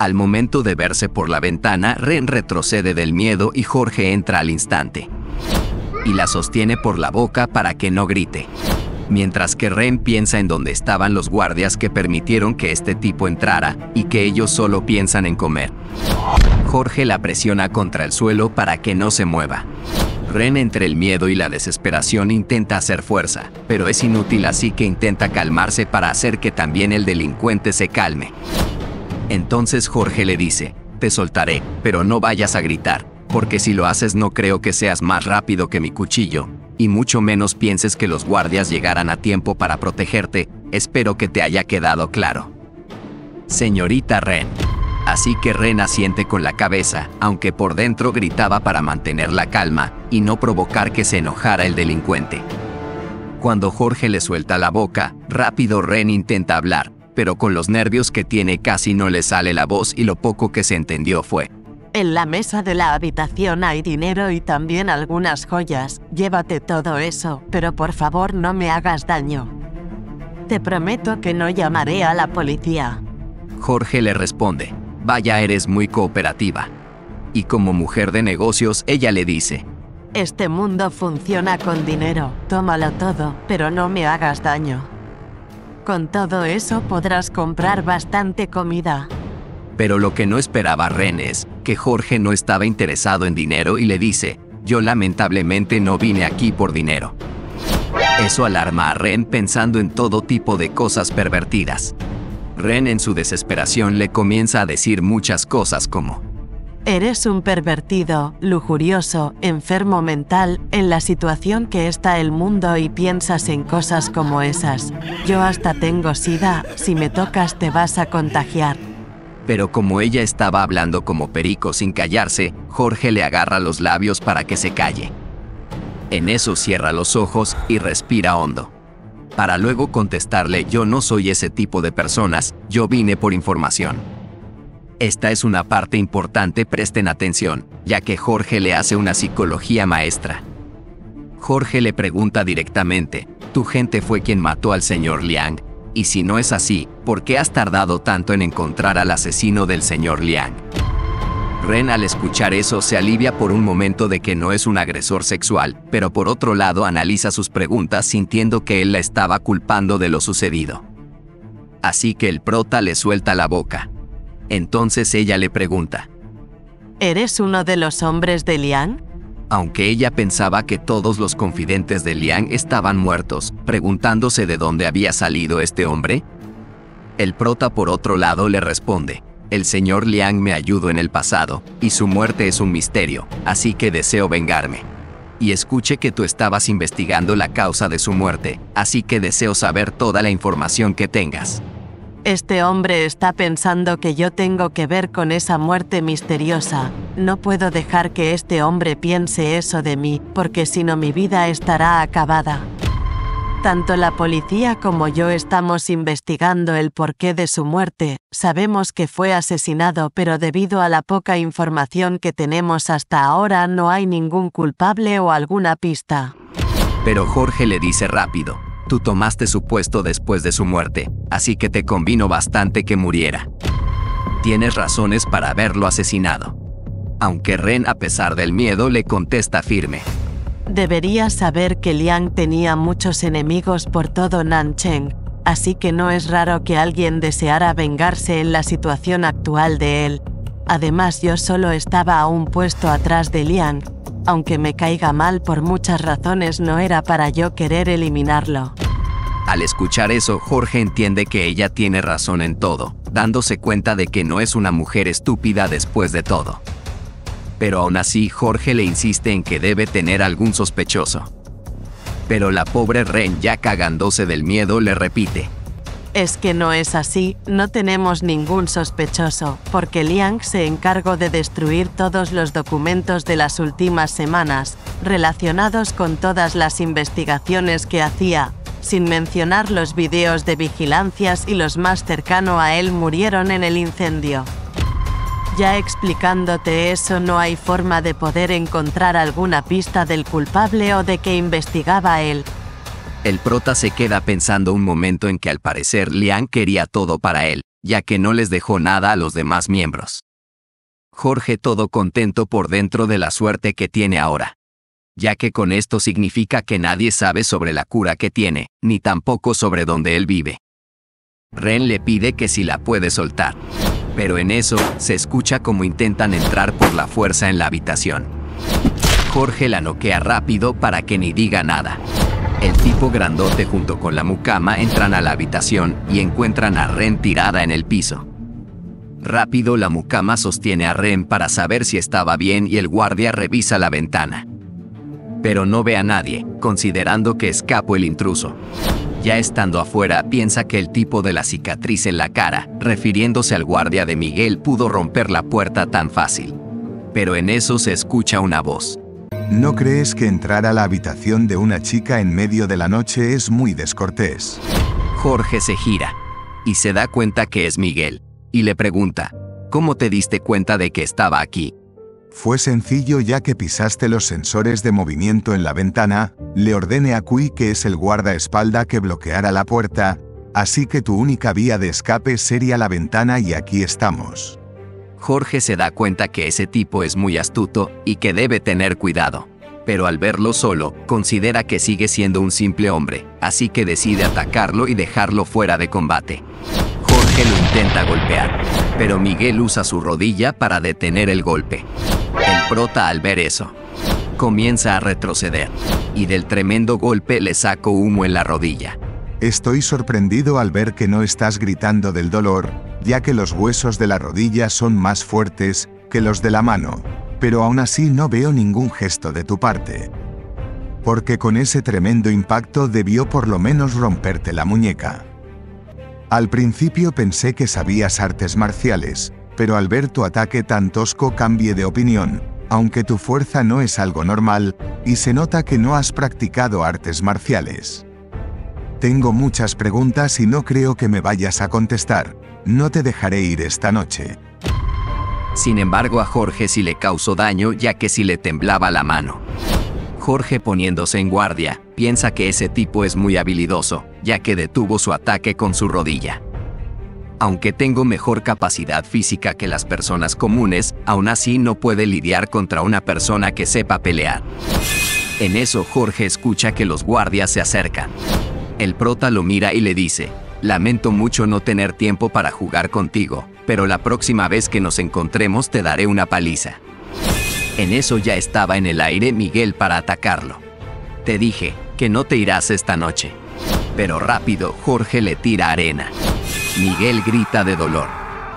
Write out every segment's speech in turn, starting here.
Al momento de verse por la ventana, Ren retrocede del miedo y Jorge entra al instante y la sostiene por la boca para que no grite. Mientras que Ren piensa en dónde estaban los guardias que permitieron que este tipo entrara y que ellos solo piensan en comer. Jorge la presiona contra el suelo para que no se mueva. Ren, entre el miedo y la desesperación, intenta hacer fuerza, pero es inútil, así que intenta calmarse para hacer que también el delincuente se calme. Entonces Jorge le dice: te soltaré, pero no vayas a gritar, porque si lo haces no creo que seas más rápido que mi cuchillo, y mucho menos pienses que los guardias llegarán a tiempo para protegerte. Espero que te haya quedado claro, señorita Ren. Así que Ren asiente con la cabeza, aunque por dentro gritaba para mantener la calma y no provocar que se enojara el delincuente. Cuando Jorge le suelta la boca, rápido Ren intenta hablar, pero con los nervios que tiene casi no le sale la voz y lo poco que se entendió fue: en la mesa de la habitación hay dinero y también algunas joyas. Llévate todo eso, pero por favor no me hagas daño. Te prometo que no llamaré a la policía. Jorge le responde: vaya, eres muy cooperativa. Y como mujer de negocios, ella le dice: este mundo funciona con dinero, tómalo todo, pero no me hagas daño. Con todo eso podrás comprar bastante comida. Pero lo que no esperaba Ren es que Jorge no estaba interesado en dinero y le dice: yo lamentablemente no vine aquí por dinero. Eso alarma a Ren, pensando en todo tipo de cosas pervertidas. Ren, en su desesperación, le comienza a decir muchas cosas como: eres un pervertido, lujurioso, enfermo mental, en la situación que está el mundo y piensas en cosas como esas. Yo hasta tengo sida, si me tocas te vas a contagiar. Pero como ella estaba hablando como perico sin callarse, Jorge le agarra los labios para que se calle. En eso cierra los ojos y respira hondo, para luego contestarle: yo no soy ese tipo de personas, yo vine por información. Esta es una parte importante, presten atención, ya que Jorge le hace una psicología maestra. Jorge le pregunta directamente: tu gente fue quien mató al señor Liang, y si no es así, ¿por qué has tardado tanto en encontrar al asesino del señor Liang? Ren, al escuchar eso, se alivia por un momento de que no es un agresor sexual, pero por otro lado analiza sus preguntas, sintiendo que él la estaba culpando de lo sucedido. Así que el prota le suelta la boca. Entonces ella le pregunta: ¿eres uno de los hombres de Liang? Aunque ella pensaba que todos los confidentes de Liang estaban muertos, preguntándose de dónde había salido este hombre. El prota, por otro lado, le responde: el señor Liang me ayudó en el pasado, y su muerte es un misterio, así que deseo vengarme. Y escuché que tú estabas investigando la causa de su muerte, así que deseo saber toda la información que tengas. Este hombre está pensando que yo tengo que ver con esa muerte misteriosa. No puedo dejar que este hombre piense eso de mí, porque si no mi vida estará acabada. Tanto la policía como yo estamos investigando el porqué de su muerte. Sabemos que fue asesinado, pero debido a la poca información que tenemos hasta ahora no hay ningún culpable o alguna pista. Pero Jorge le dice rápido: tú tomaste su puesto después de su muerte, así que te convino bastante que muriera. Tienes razones para haberlo asesinado. Aunque Ren, a pesar del miedo, le contesta firme: deberías saber que Liang tenía muchos enemigos por todo Nancheng, así que no es raro que alguien deseara vengarse en la situación actual de él. Además, yo solo estaba a un puesto atrás de Liang. Aunque me caiga mal por muchas razones, no era para yo querer eliminarlo. Al escuchar eso, Jorge entiende que ella tiene razón en todo, dándose cuenta de que no es una mujer estúpida después de todo. Pero aún así, Jorge le insiste en que debe tener algún sospechoso. Pero la pobre Ren, ya cagándose del miedo, le repite: es que no es así, no tenemos ningún sospechoso, porque Liang se encargó de destruir todos los documentos de las últimas semanas, relacionados con todas las investigaciones que hacía, sin mencionar los videos de vigilancias, y los más cercanos a él murieron en el incendio. Ya explicándote eso, no hay forma de poder encontrar alguna pista del culpable o de que investigaba él. El prota se queda pensando un momento en que al parecer Liang quería todo para él, ya que no les dejó nada a los demás miembros. Jorge todo contento por dentro de la suerte que tiene ahora, ya que con esto significa que nadie sabe sobre la cura que tiene, ni tampoco sobre dónde él vive. Ren le pide que si la puede soltar, pero en eso, se escucha como intentan entrar por la fuerza en la habitación. Jorge la noquea rápido para que ni diga nada. El tipo grandote junto con la mucama entran a la habitación y encuentran a Ren tirada en el piso. Rápido la mucama sostiene a Ren para saber si estaba bien y el guardia revisa la ventana. Pero no ve a nadie, considerando que escapó el intruso. Ya estando afuera, piensa que el tipo de la cicatriz en la cara, refiriéndose al guardia de Miguel, pudo romper la puerta tan fácil. Pero en eso se escucha una voz. ¿No crees que entrar a la habitación de una chica en medio de la noche es muy descortés? Jorge se gira y se da cuenta que es Miguel, y le pregunta, ¿cómo te diste cuenta de que estaba aquí? Fue sencillo ya que pisaste los sensores de movimiento en la ventana, le ordené a Cui, que es el guardaespaldas, que bloqueara la puerta, así que tu única vía de escape sería la ventana y aquí estamos. Jorge se da cuenta que ese tipo es muy astuto y que debe tener cuidado, pero al verlo solo, considera que sigue siendo un simple hombre, así que decide atacarlo y dejarlo fuera de combate. Jorge lo intenta golpear, pero Miguel usa su rodilla para detener el golpe. El prota, al ver eso, comienza a retroceder, y del tremendo golpe le sacó humo en la rodilla. Estoy sorprendido al ver que no estás gritando del dolor, ya que los huesos de la rodilla son más fuertes que los de la mano, pero aún así no veo ningún gesto de tu parte. Porque con ese tremendo impacto debió por lo menos romperte la muñeca. Al principio pensé que sabías artes marciales, pero al ver tu ataque tan tosco cambié de opinión, aunque tu fuerza no es algo normal, y se nota que no has practicado artes marciales. Tengo muchas preguntas y no creo que me vayas a contestar. No te dejaré ir esta noche. Sin embargo, a Jorge sí le causó daño, ya que sí le temblaba la mano. Jorge, poniéndose en guardia, piensa que ese tipo es muy habilidoso, ya que detuvo su ataque con su rodilla. Aunque tengo mejor capacidad física que las personas comunes, aún así no puede lidiar contra una persona que sepa pelear. En eso Jorge escucha que los guardias se acercan. El prota lo mira y le dice, «Lamento mucho no tener tiempo para jugar contigo, pero la próxima vez que nos encontremos te daré una paliza». En eso ya estaba en el aire Miguel para atacarlo. «Te dije que no te irás esta noche». Pero rápido Jorge le tira arena. Miguel grita de dolor.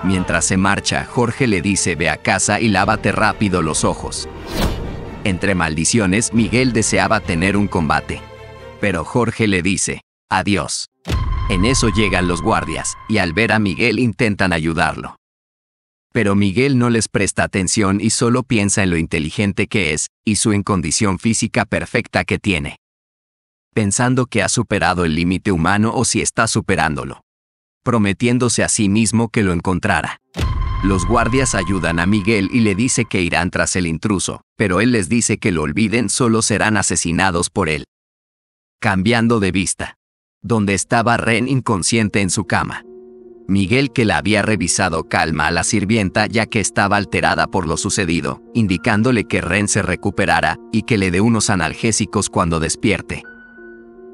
Mientras se marcha, Jorge le dice, ve a casa y lávate rápido los ojos. Entre maldiciones, Miguel deseaba tener un combate. Pero Jorge le dice, adiós. En eso llegan los guardias, y al ver a Miguel intentan ayudarlo. Pero Miguel no les presta atención y solo piensa en lo inteligente que es, y su condición física perfecta que tiene, pensando que ha superado el límite humano o si está superándolo, prometiéndose a sí mismo que lo encontrará. Los guardias ayudan a Miguel y le dice que irán tras el intruso, pero él les dice que lo olviden, solo serán asesinados por él. Cambiando de vista, donde estaba Ren inconsciente en su cama. Miguel, que la había revisado, calma a la sirvienta ya que estaba alterada por lo sucedido, indicándole que Ren se recuperara y que le dé unos analgésicos cuando despierte.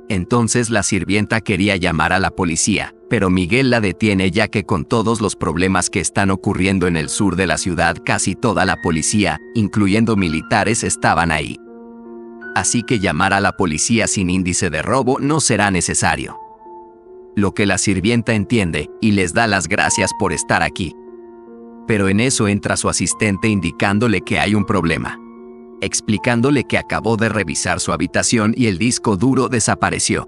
Entonces la sirvienta quería llamar a la policía, pero Miguel la detiene ya que con todos los problemas que están ocurriendo en el sur de la ciudad, casi toda la policía, incluyendo militares, estaban ahí. Así que llamar a la policía sin índice de robo no será necesario. Lo que la sirvienta entiende, y les da las gracias por estar aquí. Pero en eso entra su asistente indicándole que hay un problema, explicándole que acabó de revisar su habitación y el disco duro desapareció.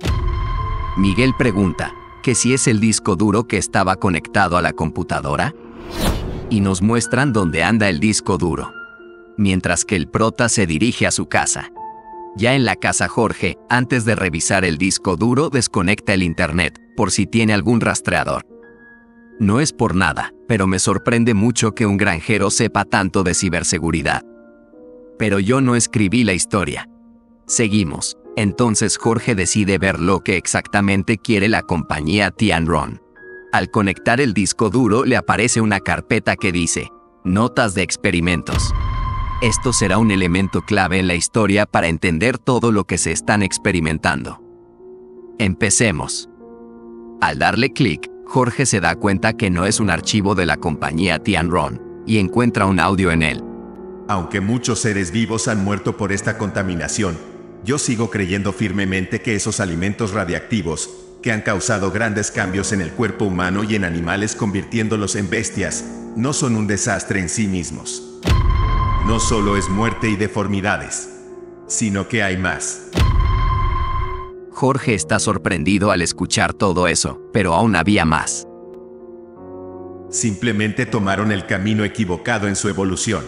Miguel pregunta, ¿que si es el disco duro que estaba conectado a la computadora? Y nos muestran dónde anda el disco duro, mientras que el prota se dirige a su casa. Ya en la casa Jorge, antes de revisar el disco duro, desconecta el internet, por si tiene algún rastreador. No es por nada, pero me sorprende mucho que un granjero sepa tanto de ciberseguridad. Pero yo no escribí la historia. Seguimos. Entonces Jorge decide ver lo que exactamente quiere la compañía Tianron. Al conectar el disco duro le aparece una carpeta que dice Notas de experimentos. Esto será un elemento clave en la historia para entender todo lo que se están experimentando. Empecemos. Al darle clic, Jorge se da cuenta que no es un archivo de la compañía Tianron, y encuentra un audio en él. Aunque muchos seres vivos han muerto por esta contaminación, yo sigo creyendo firmemente que esos alimentos radiactivos, que han causado grandes cambios en el cuerpo humano y en animales convirtiéndolos en bestias, no son un desastre en sí mismos. No solo es muerte y deformidades, sino que hay más. Jorge está sorprendido al escuchar todo eso, pero aún había más. Simplemente tomaron el camino equivocado en su evolución.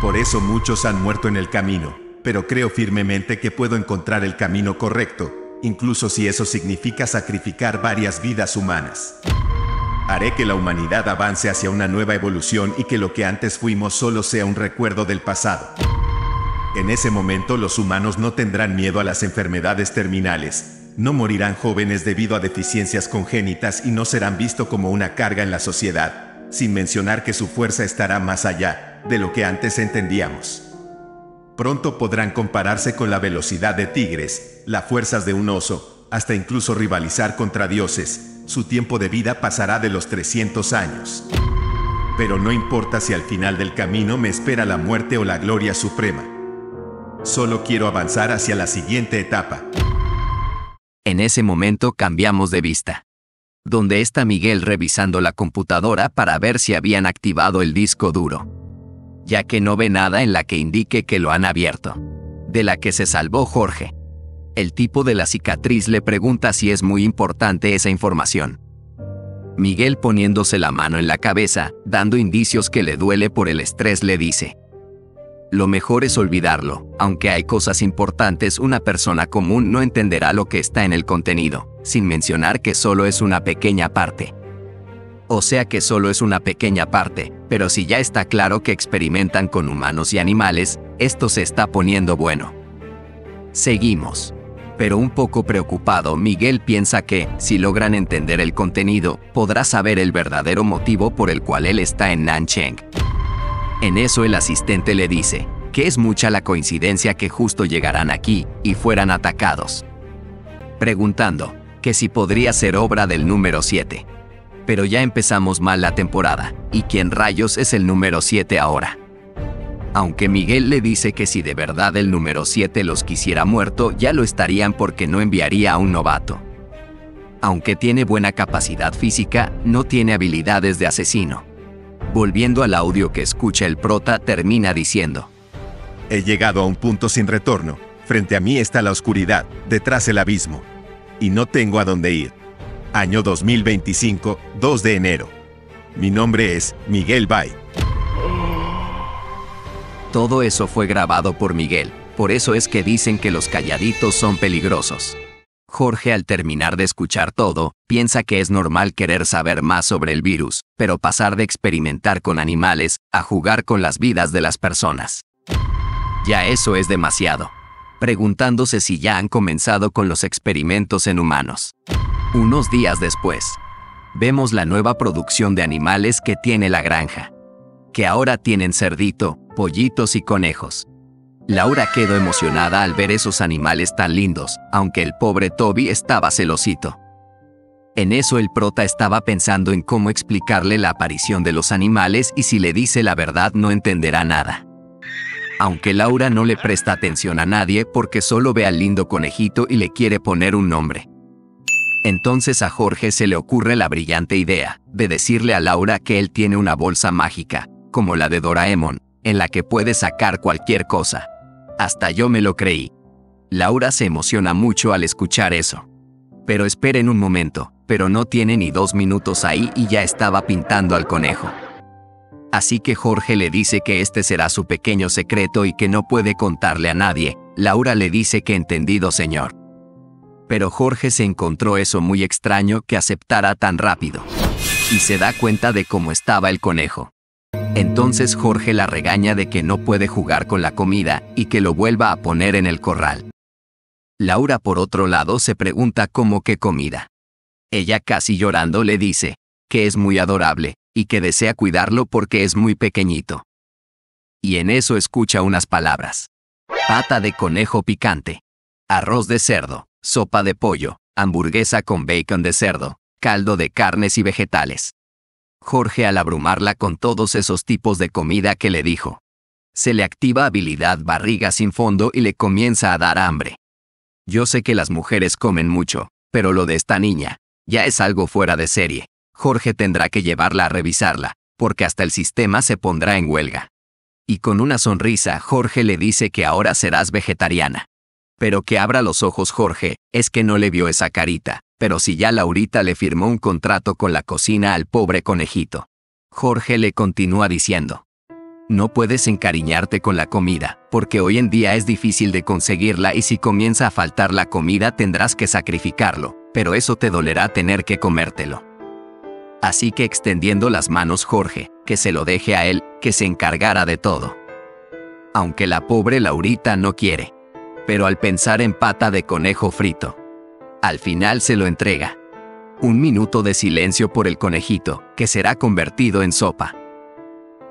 Por eso muchos han muerto en el camino, pero creo firmemente que puedo encontrar el camino correcto, incluso si eso significa sacrificar varias vidas humanas. Haré que la humanidad avance hacia una nueva evolución y que lo que antes fuimos solo sea un recuerdo del pasado. En ese momento los humanos no tendrán miedo a las enfermedades terminales, no morirán jóvenes debido a deficiencias congénitas y no serán vistos como una carga en la sociedad, sin mencionar que su fuerza estará más allá de lo que antes entendíamos. Pronto podrán compararse con la velocidad de tigres, las fuerzas de un oso, hasta incluso rivalizar contra dioses. Su tiempo de vida pasará de los 300 años. Pero no importa si al final del camino me espera la muerte o la gloria suprema. Solo quiero avanzar hacia la siguiente etapa. En ese momento cambiamos de vista. Donde está Miguel revisando la computadora para ver si habían activado el disco duro, ya que no ve nada en la que indique que lo han abierto. De la que se salvó Jorge. El tipo de la cicatriz le pregunta si es muy importante esa información. Miguel, poniéndose la mano en la cabeza, dando indicios que le duele por el estrés, le dice: lo mejor es olvidarlo, aunque hay cosas importantes, una persona común no entenderá lo que está en el contenido, sin mencionar que solo es una pequeña parte. O sea que solo es una pequeña parte, pero si ya está claro que experimentan con humanos y animales, esto se está poniendo bueno. Seguimos. Pero un poco preocupado, Miguel piensa que, si logran entender el contenido, podrá saber el verdadero motivo por el cual él está en Nancheng. En eso el asistente le dice que es mucha la coincidencia que justo llegaran aquí y fueran atacados. Preguntando que si podría ser obra del número 7. Pero ya empezamos mal la temporada, ¿y quién rayos es el número 7 ahora? Aunque Miguel le dice que si de verdad el número 7 los quisiera muerto, ya lo estarían porque no enviaría a un novato. Aunque tiene buena capacidad física, no tiene habilidades de asesino. Volviendo al audio que escucha el prota, termina diciendo: he llegado a un punto sin retorno, frente a mí está la oscuridad, detrás el abismo. Y no tengo a dónde ir. Año 2025, 2 de enero. Mi nombre es Miguel Bay. Todo eso fue grabado por Miguel, por eso es que dicen que los calladitos son peligrosos. Jorge, al terminar de escuchar todo, piensa que es normal querer saber más sobre el virus, pero pasar de experimentar con animales a jugar con las vidas de las personas, ya eso es demasiado. Preguntándose si ya han comenzado con los experimentos en humanos. Unos días después, vemos la nueva producción de animales que tiene la granja, que ahora tienen cerdito, pollitos y conejos. Laura quedó emocionada al ver esos animales tan lindos, aunque el pobre Toby estaba celosito. En eso el prota estaba pensando en cómo explicarle la aparición de los animales y si le dice la verdad no entenderá nada. Aunque Laura no le presta atención a nadie porque solo ve al lindo conejito y le quiere poner un nombre. Entonces a Jorge se le ocurre la brillante idea de decirle a Laura que él tiene una bolsa mágica, como la de Doraemon, en la que puede sacar cualquier cosa. Hasta yo me lo creí. Laura se emociona mucho al escuchar eso. Pero esperen un momento, pero no tiene ni 2 minutos ahí y ya estaba pintando al conejo. Así que Jorge le dice que este será su pequeño secreto y que no puede contarle a nadie. Laura le dice que entendido, señor. Pero Jorge se encontró eso muy extraño que aceptara tan rápido. Y se da cuenta de cómo estaba el conejo. Entonces Jorge la regaña de que no puede jugar con la comida y que lo vuelva a poner en el corral. Laura, por otro lado, se pregunta cómo qué comida. Ella, casi llorando, le dice que es muy adorable, y que desea cuidarlo porque es muy pequeñito. Y en eso escucha unas palabras. Pata de conejo picante, arroz de cerdo, sopa de pollo, hamburguesa con bacon de cerdo, caldo de carnes y vegetales. Jorge, al abrumarla con todos esos tipos de comida que le dijo, se le activa habilidad barriga sin fondo y le comienza a dar hambre. Yo sé que las mujeres comen mucho, pero lo de esta niña ya es algo fuera de serie. Jorge tendrá que llevarla a revisarla, porque hasta el sistema se pondrá en huelga. Y con una sonrisa Jorge le dice que ahora serás vegetariana. Pero que abra los ojos Jorge, es que no le vio esa carita, pero si ya Laurita le firmó un contrato con la cocina al pobre conejito. Jorge le continúa diciendo, no puedes encariñarte con la comida, porque hoy en día es difícil de conseguirla y si comienza a faltar la comida tendrás que sacrificarlo, pero eso te dolerá tener que comértelo. Así que extendiendo las manos Jorge, que se lo deje a él, que se encargara de todo. Aunque la pobre Laurita no quiere. Pero al pensar en pata de conejo frito, al final se lo entrega. Un minuto de silencio por el conejito, que será convertido en sopa.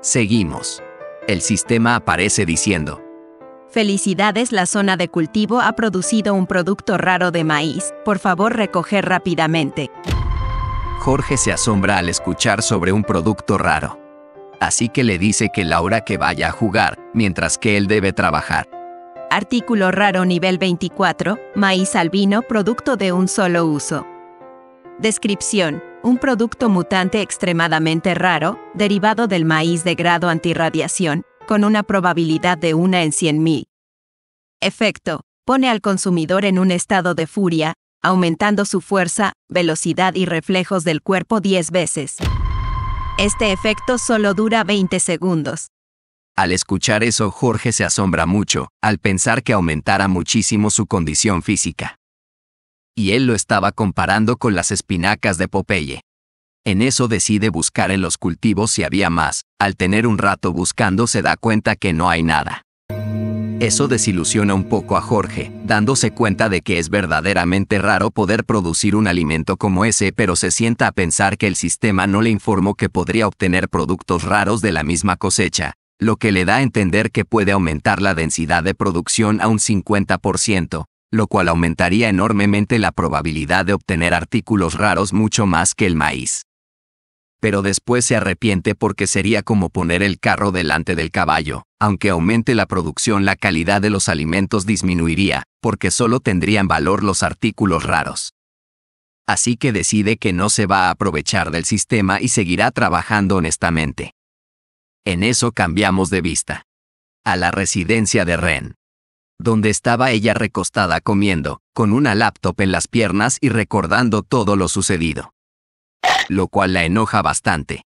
Seguimos. El sistema aparece diciendo, felicidades, la zona de cultivo ha producido un producto raro de maíz, por favor recoger rápidamente. Jorge se asombra al escuchar sobre un producto raro. Así que le dice que Laura que vaya a jugar, mientras que él debe trabajar. Artículo raro nivel 24, maíz albino, producto de un solo uso. Descripción: un producto mutante extremadamente raro, derivado del maíz de grado antirradiación, con una probabilidad de 1 en 100.000. Efecto: pone al consumidor en un estado de furia, aumentando su fuerza, velocidad y reflejos del cuerpo 10 veces. Este efecto solo dura 20 segundos. Al escuchar eso Jorge se asombra mucho, al pensar que aumentara muchísimo su condición física. Y él lo estaba comparando con las espinacas de Popeye. En eso decide buscar en los cultivos si había más, al tener un rato buscando se da cuenta que no hay nada. Eso desilusiona un poco a Jorge, dándose cuenta de que es verdaderamente raro poder producir un alimento como ese, pero se sienta a pensar que el sistema no le informó que podría obtener productos raros de la misma cosecha, lo que le da a entender que puede aumentar la densidad de producción a un 50%, lo cual aumentaría enormemente la probabilidad de obtener artículos raros mucho más que el maíz. Pero después se arrepiente porque sería como poner el carro delante del caballo, aunque aumente la producción la calidad de los alimentos disminuiría, porque solo tendrían valor los artículos raros. Así que decide que no se va a aprovechar del sistema y seguirá trabajando honestamente. En eso cambiamos de vista. A la residencia de Ren. Donde estaba ella recostada comiendo, con una laptop en las piernas y recordando todo lo sucedido. Lo cual la enoja bastante.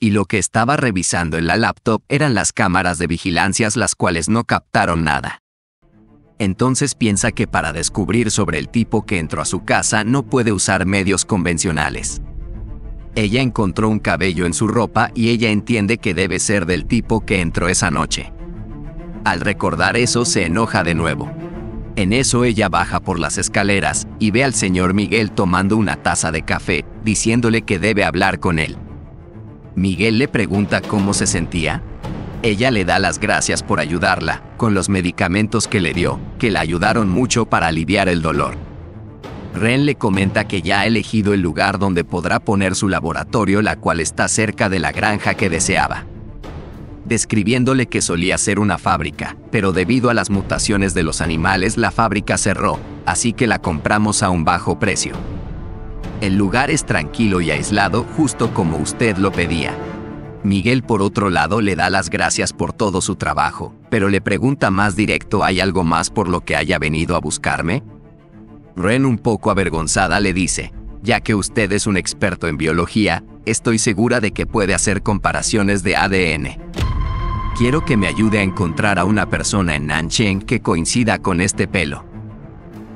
Y lo que estaba revisando en la laptop eran las cámaras de vigilancia, las cuales no captaron nada. Entonces piensa que para descubrir sobre el tipo que entró a su casa no puede usar medios convencionales. Ella encontró un cabello en su ropa y ella entiende que debe ser del tipo que entró esa noche. Al recordar eso se enoja de nuevo. En eso ella baja por las escaleras y ve al señor Miguel tomando una taza de café, diciéndole que debe hablar con él. Miguel le pregunta cómo se sentía. Ella le da las gracias por ayudarla, con los medicamentos que le dio, que la ayudaron mucho para aliviar el dolor. Ren le comenta que ya ha elegido el lugar donde podrá poner su laboratorio, la cual está cerca de la granja que deseaba. Describiéndole que solía ser una fábrica, pero debido a las mutaciones de los animales la fábrica cerró, así que la compramos a un bajo precio. El lugar es tranquilo y aislado, justo como usted lo pedía. Miguel, por otro lado, le da las gracias por todo su trabajo, pero le pregunta más directo: ¿hay algo más por lo que haya venido a buscarme? Ren, un poco avergonzada, le dice, ya que usted es un experto en biología, estoy segura de que puede hacer comparaciones de ADN. Quiero que me ayude a encontrar a una persona en Nancheng que coincida con este pelo.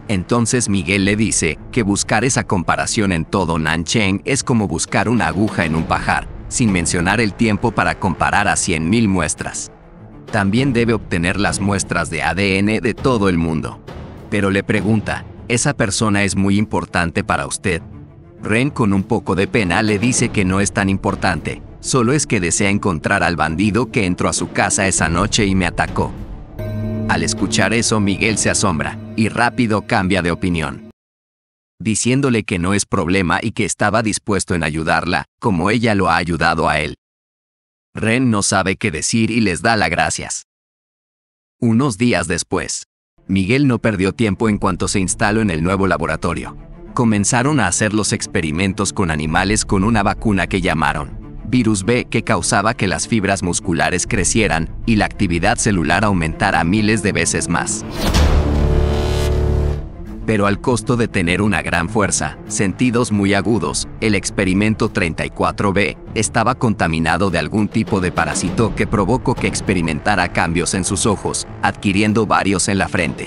Entonces Miguel le dice que buscar esa comparación en todo Nancheng es como buscar una aguja en un pajar, sin mencionar el tiempo para comparar a 100.000 muestras. También debe obtener las muestras de ADN de todo el mundo. Pero le pregunta, ¿esa persona es muy importante para usted? Ren con un poco de pena le dice que no es tan importante, solo es que desea encontrar al bandido que entró a su casa esa noche y me atacó. Al escuchar eso Miguel se asombra, y rápido cambia de opinión, diciéndole que no es problema y que estaba dispuesto en ayudarla, como ella lo ha ayudado a él. Ren no sabe qué decir y les da las gracias. Unos días después, Miguel no perdió tiempo en cuanto se instaló en el nuevo laboratorio. Comenzaron a hacer los experimentos con animales con una vacuna que llamaron virus B, que causaba que las fibras musculares crecieran y la actividad celular aumentara miles de veces más. Pero al costo de tener una gran fuerza, sentidos muy agudos, el experimento 34B estaba contaminado de algún tipo de parásito que provocó que experimentara cambios en sus ojos, adquiriendo varios en la frente.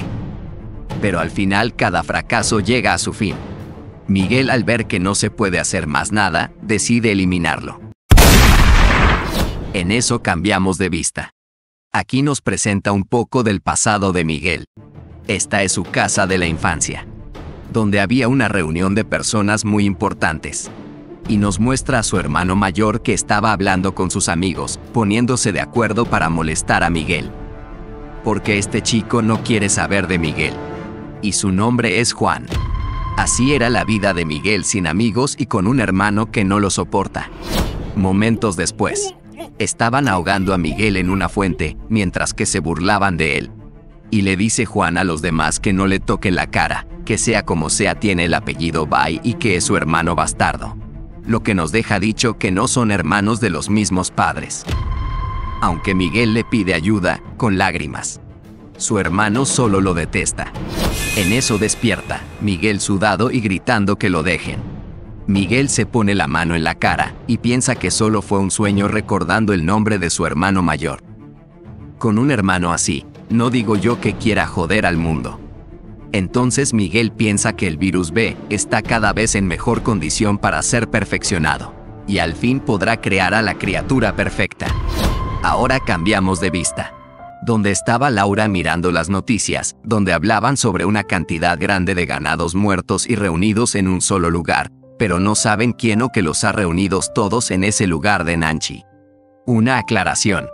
Pero al final cada fracaso llega a su fin. Miguel, al ver que no se puede hacer más nada, decide eliminarlo. En eso cambiamos de vista. Aquí nos presenta un poco del pasado de Miguel. Esta es su casa de la infancia, donde había una reunión de personas muy importantes. Y nos muestra a su hermano mayor que estaba hablando con sus amigos, poniéndose de acuerdo para molestar a Miguel. Porque este chico no quiere saber de Miguel. Y su nombre es Juan. Así era la vida de Miguel, sin amigos y con un hermano que no lo soporta. Momentos después, estaban ahogando a Miguel en una fuente, mientras que se burlaban de él. Y le dice Juan a los demás que no le toquen la cara, que sea como sea tiene el apellido Bay y que es su hermano bastardo. Lo que nos deja dicho que no son hermanos de los mismos padres. Aunque Miguel le pide ayuda, con lágrimas. Su hermano solo lo detesta. En eso despierta, Miguel sudado y gritando que lo dejen. Miguel se pone la mano en la cara, y piensa que solo fue un sueño recordando el nombre de su hermano mayor. Con un hermano así, no digo yo que quiera joder al mundo. Entonces Miguel piensa que el virus B está cada vez en mejor condición para ser perfeccionado, y al fin podrá crear a la criatura perfecta. Ahora cambiamos de vista. Donde estaba Laura mirando las noticias, donde hablaban sobre una cantidad grande de ganados muertos y reunidos en un solo lugar, pero no saben quién o qué los ha reunidos todos en ese lugar de Nancheng. Una aclaración.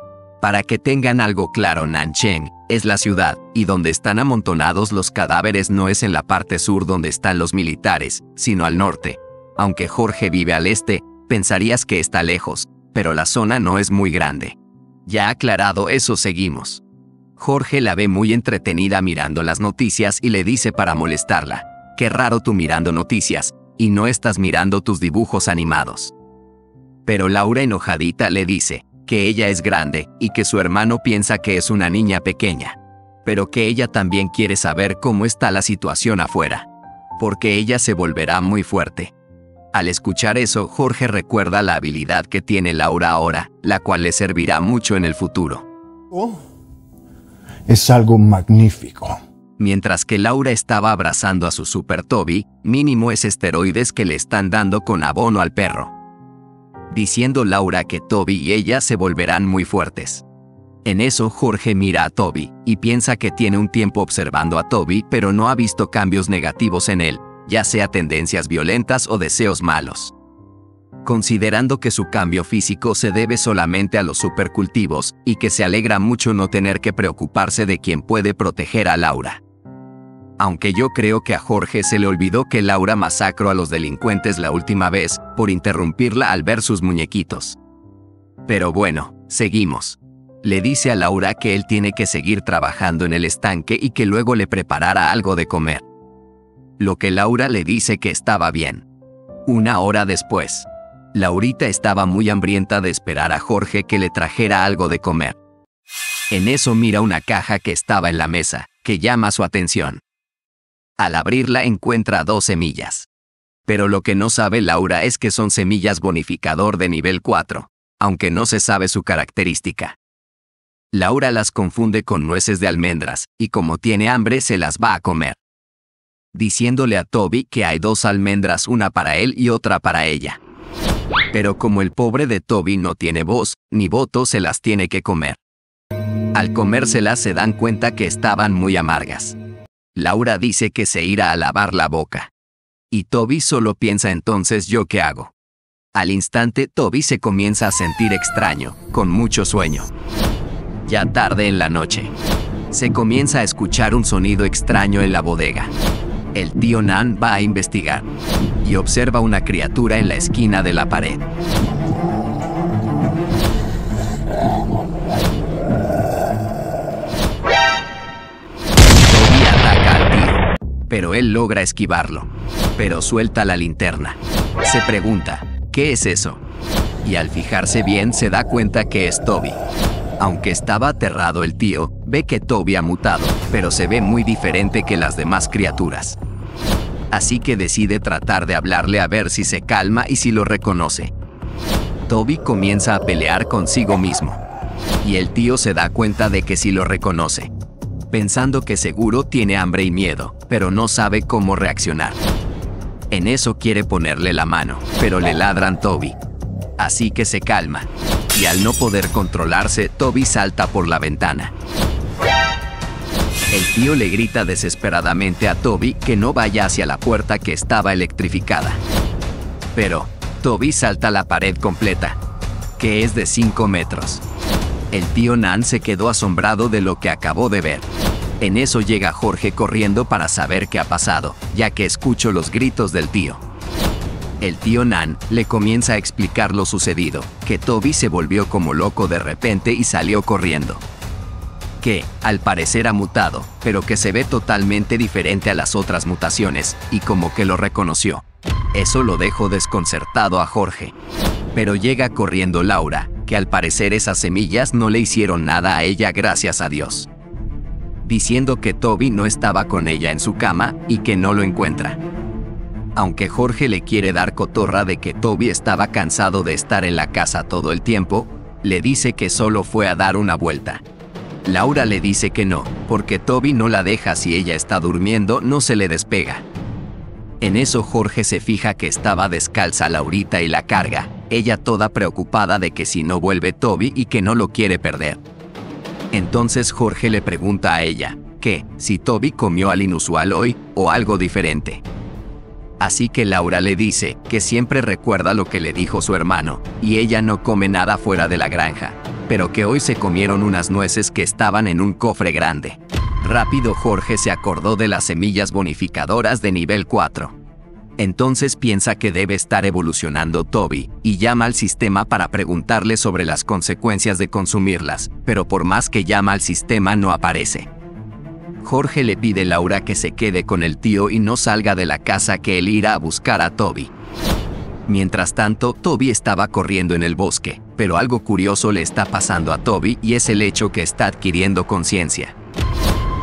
Para que tengan algo claro, Nancheng es la ciudad, y donde están amontonados los cadáveres no es en la parte sur donde están los militares, sino al norte. Aunque Jorge vive al este, pensarías que está lejos, pero la zona no es muy grande. Ya aclarado eso, seguimos. Jorge la ve muy entretenida mirando las noticias y le dice para molestarla: qué raro, tú mirando noticias, y no estás mirando tus dibujos animados. Pero Laura enojadita le dice que ella es grande y que su hermano piensa que es una niña pequeña, pero que ella también quiere saber cómo está la situación afuera, porque ella se volverá muy fuerte. Al escuchar eso, Jorge recuerda la habilidad que tiene Laura ahora, la cual le servirá mucho en el futuro. Oh, es algo magnífico. Mientras que Laura estaba abrazando a su super Toby, mínimo es esteroides que le están dando con abono al perro. Diciendo Laura que Toby y ella se volverán muy fuertes. En eso Jorge mira a Toby, y piensa que tiene un tiempo observando a Toby pero no ha visto cambios negativos en él, ya sea tendencias violentas o deseos malos. Considerando que su cambio físico se debe solamente a los supercultivos, y que se alegra mucho no tener que preocuparse de quién puede proteger a Laura. Aunque yo creo que a Jorge se le olvidó que Laura masacró a los delincuentes la última vez, por interrumpirla al ver sus muñequitos. Pero bueno, seguimos. Le dice a Laura que él tiene que seguir trabajando en el estanque y que luego le preparara algo de comer. Lo que Laura le dice que estaba bien. Una hora después, Laurita estaba muy hambrienta de esperar a Jorge que le trajera algo de comer. En eso mira una caja que estaba en la mesa, que llama su atención. Al abrirla encuentra 2 semillas. Pero lo que no sabe Laura es que son semillas bonificador de nivel 4, aunque no se sabe su característica. Laura las confunde con nueces de almendras, y como tiene hambre se las va a comer. Diciéndole a Toby que hay 2 almendras, una para él y otra para ella. Pero como el pobre de Toby no tiene voz, ni voto, se las tiene que comer. Al comérselas se dan cuenta que estaban muy amargas. Laura dice que se irá a lavar la boca. Y Toby solo piensa entonces ¿yo qué hago? Al instante Toby se comienza a sentir extraño, con mucho sueño. Ya tarde en la noche, se comienza a escuchar un sonido extraño en la bodega. El tío Nan va a investigar y observa una criatura en la esquina de la pared. Toby ataca al tío, pero él logra esquivarlo, pero suelta la linterna. Se pregunta, ¿qué es eso? Y al fijarse bien se da cuenta que es Toby. Aunque estaba aterrado el tío, ve que Toby ha mutado, pero se ve muy diferente que las demás criaturas. Así que decide tratar de hablarle a ver si se calma y si lo reconoce. Toby comienza a pelear consigo mismo, y el tío se da cuenta de que sí lo reconoce, pensando que seguro tiene hambre y miedo, pero no sabe cómo reaccionar. En eso quiere ponerle la mano, pero le ladran Toby. Así que se calma, y al no poder controlarse, Toby salta por la ventana. El tío le grita desesperadamente a Toby que no vaya hacia la puerta que estaba electrificada. Pero Toby salta la pared completa, que es de 5 metros. El tío Nan se quedó asombrado de lo que acabó de ver. En eso llega Jorge corriendo para saber qué ha pasado, ya que escuchó los gritos del tío. El tío Nan le comienza a explicar lo sucedido, que Toby se volvió como loco de repente y salió corriendo. Que, al parecer ha mutado, pero que se ve totalmente diferente a las otras mutaciones, y como que lo reconoció. Eso lo dejó desconcertado a Jorge. Pero llega corriendo Laura, que al parecer esas semillas no le hicieron nada a ella gracias a Dios. Diciendo que Toby no estaba con ella en su cama, y que no lo encuentra. Aunque Jorge le quiere dar cotorra de que Toby estaba cansado de estar en la casa todo el tiempo, le dice que solo fue a dar una vuelta. Laura le dice que no, porque Toby no la deja si ella está durmiendo, no se le despega. En eso Jorge se fija que estaba descalza Laurita y la carga, ella toda preocupada de que si no vuelve Toby y que no lo quiere perder. Entonces Jorge le pregunta a ella, que, si Toby comió al inusual hoy, o algo diferente. Así que Laura le dice que siempre recuerda lo que le dijo su hermano, y ella no come nada fuera de la granja, pero que hoy se comieron unas nueces que estaban en un cofre grande. Rápido Jorge se acordó de las semillas bonificadoras de nivel 4. Entonces piensa que debe estar evolucionando Toby, y llama al sistema para preguntarle sobre las consecuencias de consumirlas, pero por más que llama al sistema no aparece. Jorge le pide a Laura que se quede con el tío y no salga de la casa que él irá a buscar a Toby. Mientras tanto, Toby estaba corriendo en el bosque, pero algo curioso le está pasando a Toby y es el hecho que está adquiriendo conciencia.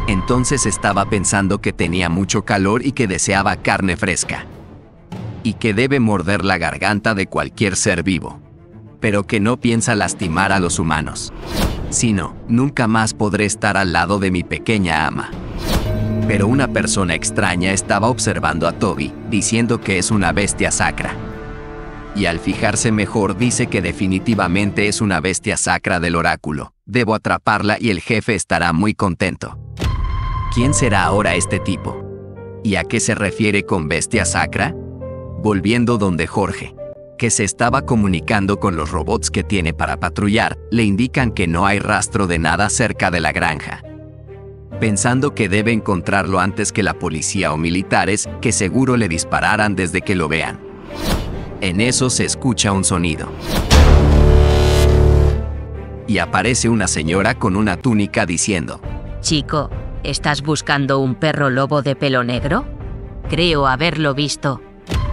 Entonces estaba pensando que tenía mucho calor y que deseaba carne fresca. Y que debe morder la garganta de cualquier ser vivo. Pero que no piensa lastimar a los humanos. Sino, nunca más podré estar al lado de mi pequeña ama. Pero una persona extraña estaba observando a Toby, diciendo que es una bestia sacra. Y al fijarse mejor dice que definitivamente es una bestia sacra del oráculo. Debo atraparla y el jefe estará muy contento. ¿Quién será ahora este tipo? ¿Y a qué se refiere con bestia sacra? Volviendo donde Jorge, que se estaba comunicando con los robots que tiene para patrullar, le indican que no hay rastro de nada cerca de la granja. Pensando que debe encontrarlo antes que la policía o militares, que seguro le dispararan desde que lo vean. En eso se escucha un sonido. Y aparece una señora con una túnica diciendo: Chico, ¿estás buscando un perro lobo de pelo negro? Creo haberlo visto.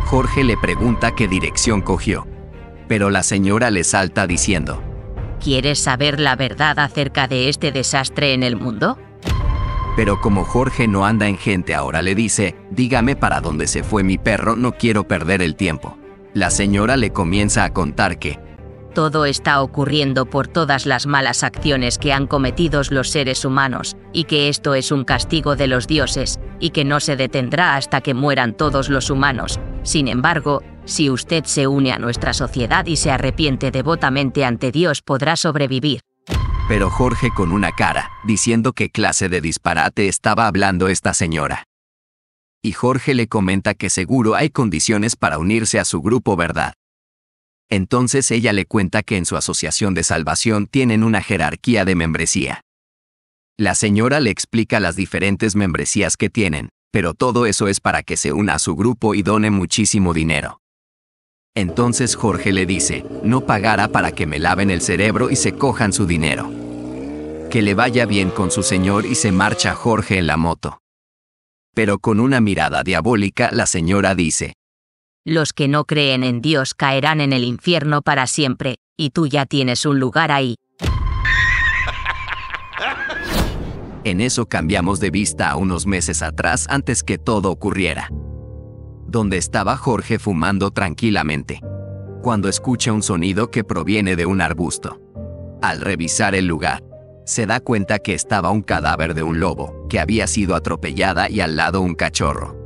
Jorge le pregunta qué dirección cogió, pero la señora le salta diciendo: ¿Quieres saber la verdad acerca de este desastre en el mundo? Pero como Jorge no anda en gente ahora le dice: dígame para dónde se fue mi perro, no quiero perder el tiempo. La señora le comienza a contar que todo está ocurriendo por todas las malas acciones que han cometido los seres humanos, y que esto es un castigo de los dioses, y que no se detendrá hasta que mueran todos los humanos. Sin embargo, si usted se une a nuestra sociedad y se arrepiente devotamente ante Dios, podrá sobrevivir. Pero Jorge con una cara, diciendo qué clase de disparate estaba hablando esta señora. y Jorge le comenta que seguro hay condiciones para unirse a su grupo, ¿verdad? Entonces ella le cuenta que en su asociación de salvación tienen una jerarquía de membresía. La señora le explica las diferentes membresías que tienen, pero todo eso es para que se una a su grupo y done muchísimo dinero. Entonces Jorge le dice, no pagará para que me laven el cerebro y se cojan su dinero. Que le vaya bien con su señor, y se marcha Jorge en la moto. Pero con una mirada diabólica la señora dice, los que no creen en Dios caerán en el infierno para siempre, y tú ya tienes un lugar ahí. En eso cambiamos de vista a unos meses atrás, antes que todo ocurriera, donde estaba Jorge fumando tranquilamente, cuando escucha un sonido que proviene de un arbusto. Al revisar el lugar, se da cuenta que estaba un cadáver de un lobo, que había sido atropellada, y al lado un cachorro.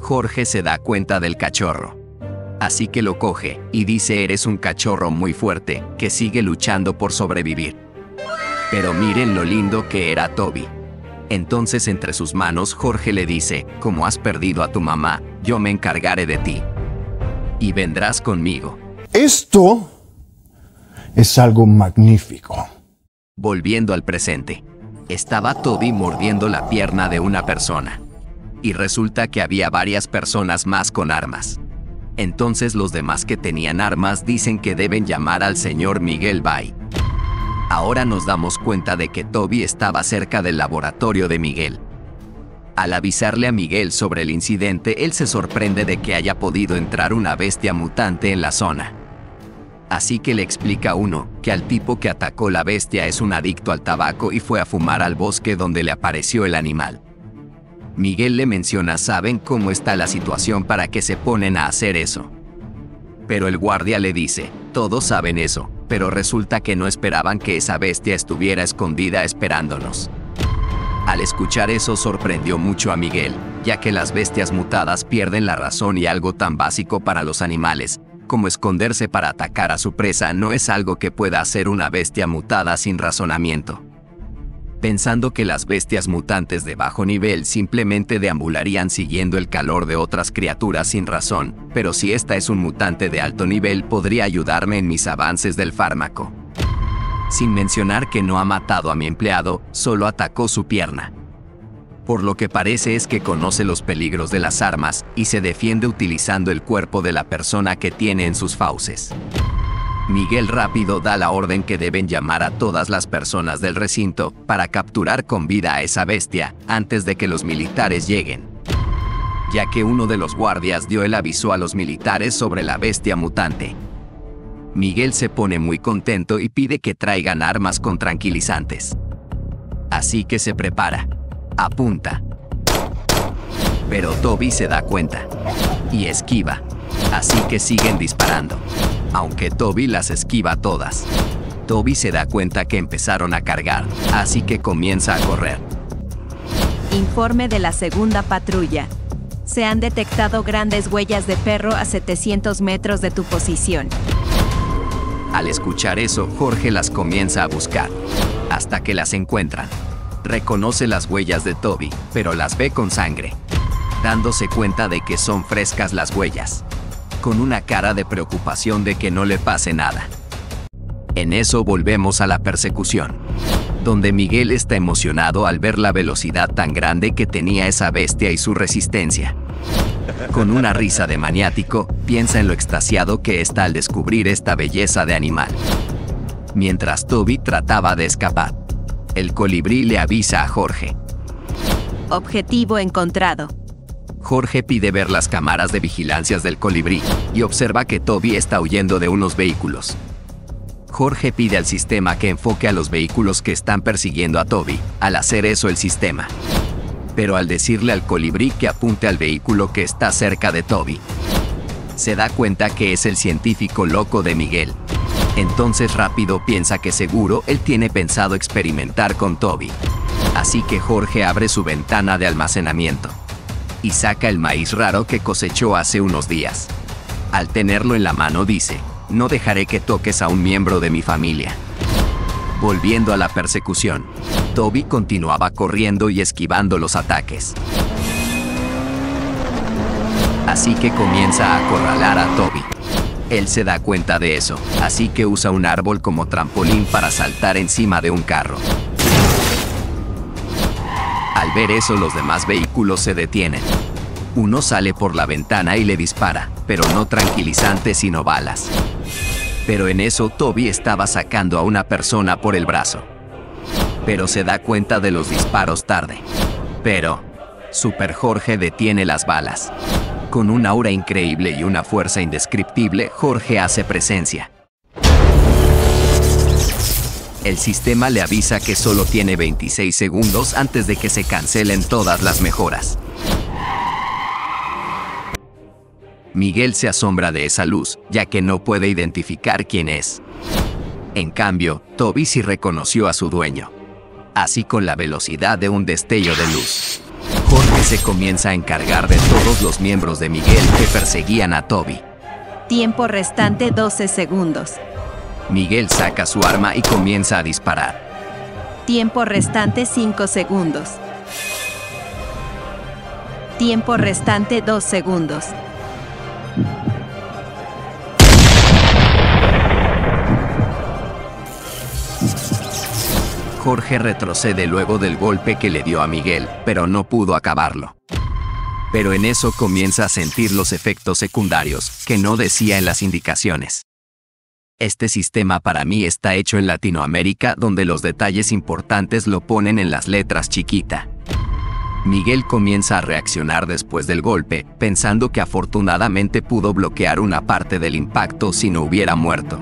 Jorge se da cuenta del cachorro, así que lo coge, y dice, eres un cachorro muy fuerte, que sigue luchando por sobrevivir. Pero miren lo lindo que era Toby. Entonces entre sus manos Jorge le dice, como has perdido a tu mamá, yo me encargaré de ti, y vendrás conmigo. Esto es algo magnífico. Volviendo al presente, estaba Toby mordiendo la pierna de una persona, y resulta que había varias personas más con armas. Entonces los demás que tenían armas dicen que deben llamar al señor Miguel Bay. Ahora nos damos cuenta de que Toby estaba cerca del laboratorio de Miguel. Al avisarle a Miguel sobre el incidente, él se sorprende de que haya podido entrar una bestia mutante en la zona. Así que le explica que al tipo que atacó la bestia es un adicto al tabaco y fue a fumar al bosque donde le apareció el animal. Miguel le menciona, saben cómo está la situación para que se ponen a hacer eso. Pero el guardia le dice, todos saben eso, pero resulta que no esperaban que esa bestia estuviera escondida esperándonos. Al escuchar eso sorprendió mucho a Miguel, ya que las bestias mutadas pierden la razón, y algo tan básico para los animales como esconderse para atacar a su presa no es algo que pueda hacer una bestia mutada sin razonamiento. Pensando que las bestias mutantes de bajo nivel simplemente deambularían siguiendo el calor de otras criaturas sin razón, pero si esta es un mutante de alto nivel podría ayudarme en mis avances del fármaco. Sin mencionar que no ha matado a mi empleado, solo atacó su pierna. Por lo que parece es que conoce los peligros de las armas, y se defiende utilizando el cuerpo de la persona que tiene en sus fauces. Miguel rápido da la orden que deben llamar a todas las personas del recinto para capturar con vida a esa bestia antes de que los militares lleguen, ya que uno de los guardias dio el aviso a los militares sobre la bestia mutante. Miguel se pone muy contento y pide que traigan armas con tranquilizantes. Así que se prepara, apunta, pero Toby se da cuenta y esquiva, así que siguen disparando, aunque Toby las esquiva todas. Toby se da cuenta que empezaron a cargar, así que comienza a correr. Informe de la segunda patrulla. Se han detectado grandes huellas de perro a 700 metros de tu posición. Al escuchar eso, Jorge las comienza a buscar, hasta que las encuentra. Reconoce las huellas de Toby, pero las ve con sangre, dándose cuenta de que son frescas las huellas, con una cara de preocupación de que no le pase nada. En eso volvemos a la persecución, donde Miguel está emocionado al ver la velocidad tan grande que tenía esa bestia y su resistencia. Con una risa de maniático, piensa en lo extasiado que está al descubrir esta belleza de animal. Mientras Toby trataba de escapar, el colibrí le avisa a Jorge. Objetivo encontrado. Jorge pide ver las cámaras de vigilancia del colibrí y observa que Toby está huyendo de unos vehículos. Jorge pide al sistema que enfoque a los vehículos que están persiguiendo a Toby. Al hacer eso el sistema, pero al decirle al colibrí que apunte al vehículo que está cerca de Toby, se da cuenta que es el científico loco de Miguel. Entonces rápido piensa que seguro él tiene pensado experimentar con Toby. Así que Jorge abre su ventana de almacenamiento y saca el maíz raro que cosechó hace unos días. Al tenerlo en la mano dice, no dejaré que toques a un miembro de mi familia. Volviendo a la persecución, Toby continuaba corriendo y esquivando los ataques. así que comienza a acorralar a Toby. Él se da cuenta de eso, así que usa un árbol como trampolín para saltar encima de un carro. Al ver eso, los demás vehículos se detienen. Uno sale por la ventana y le dispara, pero no tranquilizante sino balas. Pero en eso Toby estaba sacando a una persona por el brazo. Pero se da cuenta de los disparos tarde. Pero Super Jorge detiene las balas. Con una aura increíble y una fuerza indescriptible, Jorge hace presencia. El sistema le avisa que solo tiene 26 segundos antes de que se cancelen todas las mejoras. Miguel se asombra de esa luz, ya que no puede identificar quién es. En cambio, Toby sí reconoció a su dueño. Así, con la velocidad de un destello de luz, Jorge se comienza a encargar de todos los miembros de Miguel que perseguían a Toby. Tiempo restante 12 segundos. Miguel saca su arma y comienza a disparar. Tiempo restante 5 segundos. Tiempo restante 2 segundos. Jorge retrocede luego del golpe que le dio a Miguel, pero no pudo acabarlo. Pero en eso comienza a sentir los efectos secundarios, que no decía en las indicaciones. Este sistema para mí está hecho en Latinoamérica, donde los detalles importantes lo ponen en las letras chiquita. Miguel comienza a reaccionar después del golpe, pensando que afortunadamente pudo bloquear una parte del impacto si no hubiera muerto.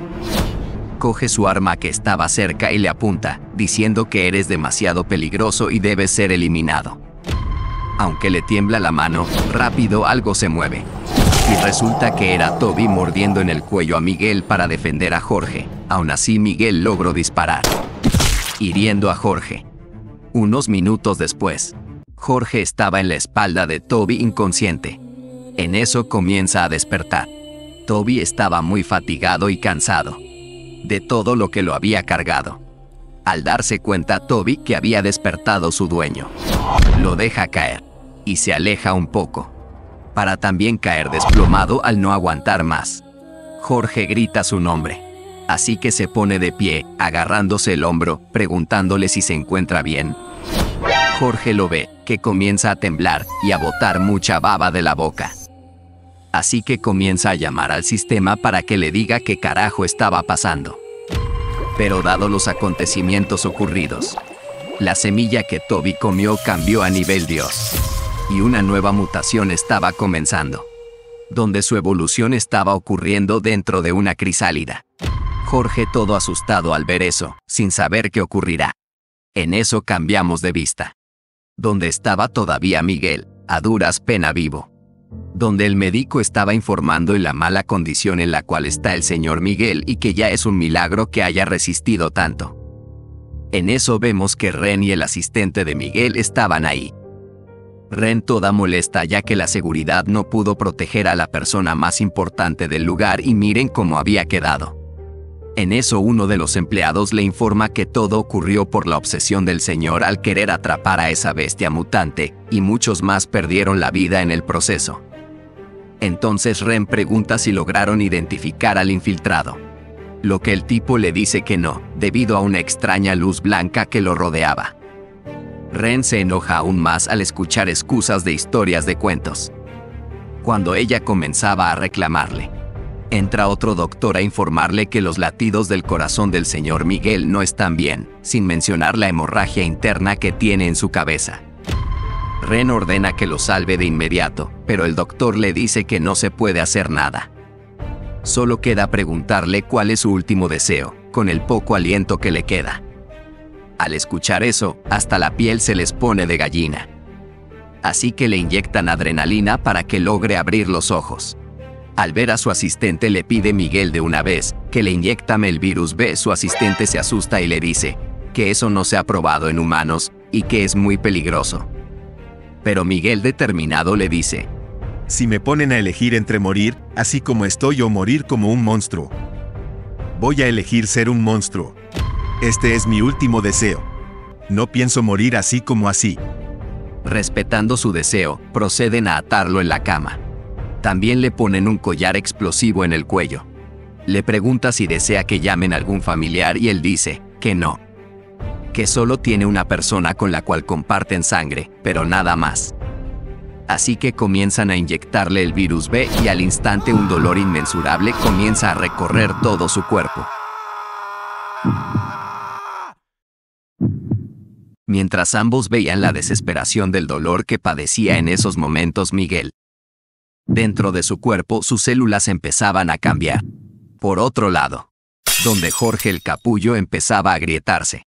Coge su arma que estaba cerca y le apunta, diciendo que eres demasiado peligroso y debes ser eliminado. Aunque le tiembla la mano, rápido algo se mueve. Y resulta que era Toby mordiendo en el cuello a Miguel para defender a Jorge. Aún así, Miguel logró disparar, hiriendo a Jorge. Unos minutos después, Jorge estaba en la espalda de Toby inconsciente. En eso comienza a despertar. Toby estaba muy fatigado y cansado de todo lo que lo había cargado. Al darse cuenta Toby que había despertado su dueño, lo deja caer y se aleja un poco, para también caer desplomado al no aguantar más. Jorge grita su nombre, así que se pone de pie, agarrándose el hombro, preguntándole si se encuentra bien. Jorge lo ve, que comienza a temblar y a botar mucha baba de la boca. Así que comienza a llamar al sistema para que le diga qué carajo estaba pasando. Pero dado los acontecimientos ocurridos, la semilla que Toby comió cambió a nivel Dios. Y una nueva mutación estaba comenzando, donde su evolución estaba ocurriendo dentro de una crisálida. Jorge, todo asustado al ver eso, sin saber qué ocurrirá. En eso cambiamos de vista, donde estaba todavía Miguel, a duras penas vivo, donde el médico estaba informando de la mala condición en la cual está el señor Miguel y que ya es un milagro que haya resistido tanto. En eso vemos que Ren y el asistente de Miguel estaban ahí. Ren, toda molesta ya que la seguridad no pudo proteger a la persona más importante del lugar, y miren cómo había quedado. En eso uno de los empleados le informa que todo ocurrió por la obsesión del señor al querer atrapar a esa bestia mutante, y muchos más perdieron la vida en el proceso. Entonces Ren pregunta si lograron identificar al infiltrado, lo que el tipo le dice que no, debido a una extraña luz blanca que lo rodeaba. Ren se enoja aún más al escuchar excusas de historias de cuentos. Cuando ella comenzaba a reclamarle, entra otro doctor a informarle que los latidos del corazón del señor Miguel no están bien, sin mencionar la hemorragia interna que tiene en su cabeza. Ren ordena que lo salve de inmediato, pero el doctor le dice que no se puede hacer nada. Solo queda preguntarle cuál es su último deseo, con el poco aliento que le queda. Al escuchar eso, hasta la piel se les pone de gallina. Así que le inyectan adrenalina para que logre abrir los ojos. Al ver a su asistente le pide Miguel de una vez que le inyecte el virus B. Su asistente se asusta y le dice que eso no se ha probado en humanos y que es muy peligroso. Pero Miguel, determinado, le dice: si me ponen a elegir entre morir así como estoy o morir como un monstruo, voy a elegir ser un monstruo. Este es mi último deseo. No pienso morir así como así. Respetando su deseo, proceden a atarlo en la cama. También le ponen un collar explosivo en el cuello. Le pregunta si desea que llamen a algún familiar y él dice que no. Que solo tiene una persona con la cual comparten sangre, pero nada más. Así que comienzan a inyectarle el virus B y al instante un dolor inmensurable comienza a recorrer todo su cuerpo. Mientras ambos veían la desesperación del dolor que padecía en esos momentos Miguel. Dentro de su cuerpo sus células empezaban a cambiar. Por otro lado, donde Jorge el capullo empezaba a agrietarse.